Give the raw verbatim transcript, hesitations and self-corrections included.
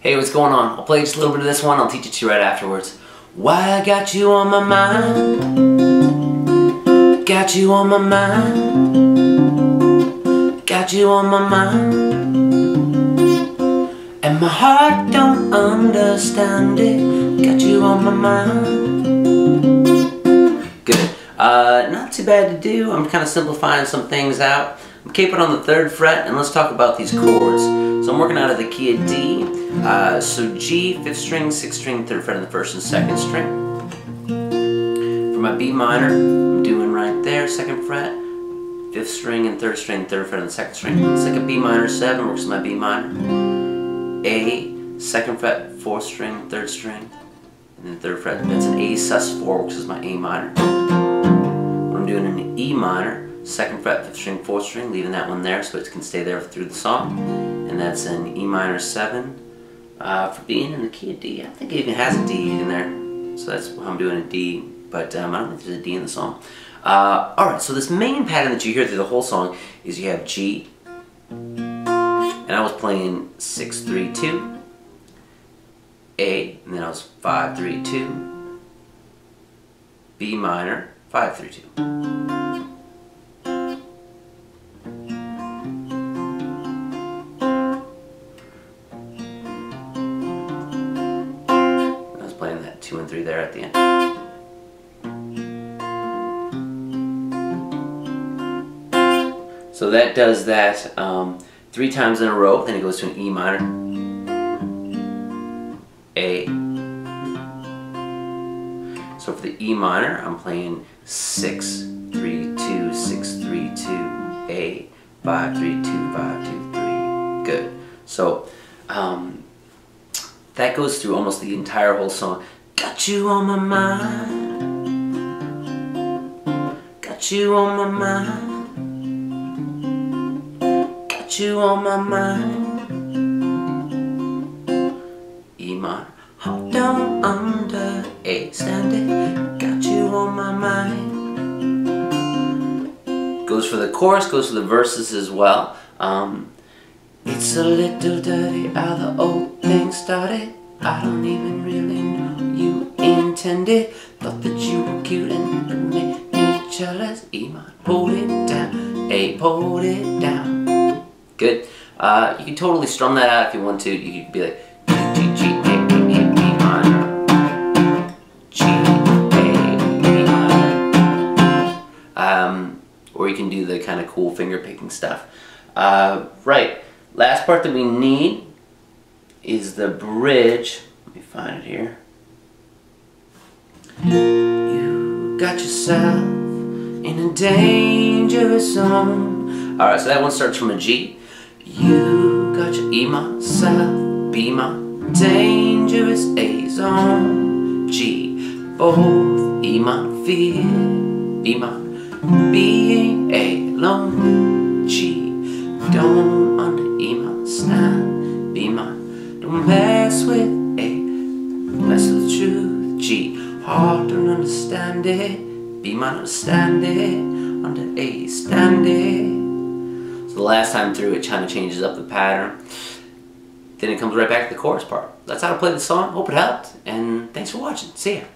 Hey, what's going on? I'll play just a little bit of this one, I'll teach it to you right afterwards. Why I got you on my mind, got you on my mind, got you on my mind, and my heart don't understand it, got you on my mind. Good. Uh, not too bad to do, I'm kind of simplifying some things out. I'm keeping on the third fret, and let's talk about these chords. So I'm working out of the key of D. Uh, so G, fifth string, sixth string, third fret on the first and second string. For my B minor, I'm doing right there, second fret, fifth string and third string, third fret on the second string. It's like a B minor seven, works with my B minor. A, second fret, fourth string, third string, and then third fret. That's an A sus four, works with my A minor. What I'm doing in an E minor. Second fret, fifth string, fourth string, leaving that one there so it can stay there through the song. And that's an E minor seven uh, for being in the key of D. I think it even has a D in there, so that's how I'm doing a D, but um, I don't think there's a D in the song. Uh, Alright, so this main pattern that you hear through the whole song is you have G, and I was playing six three two, A, and then I was five three two, B minor, five three two. Playing that two and three there at the end. So that does that um, three times in a row, then it goes to an E minor, A. So for the E minor, I'm playing six, three, two, six, three, two, A, five, three, two, five, two, three. Good. So, um, that goes through almost the entire whole song. Got you on my mind, got you on my mind, got you on my mind. E minor, hold down under A, stand it, got you on my mind. Goes for the chorus, goes for the verses as well. Um, It's a little dirty how the old thing started. I don't even really know you intended. Thought that you were cute and could make me jealous. E minor, hold it down. A, hold it down. Good. Uh, you can totally strum that out if you want to. You could be like G, G, G, A, A, B minor, G, A, B minor. Um, or you can do the kind of cool finger picking stuff. Uh, right. Last part that we need is the bridge. Let me find it here. You got yourself in a dangerous zone. Alright, so that one starts from a G. You got your E myself, B my, dangerous A zone, G, both E my, fear, B my, being alone, G, don't understand. Stand, be mine, don't mess with A, mess with the truth, G, heart, don't understand it, be mine, understand it, under A, stand it. So the last time through it kind of changes up the pattern, then it comes right back to the chorus part. That's how to play the song, hope it helped, and thanks for watching, see ya.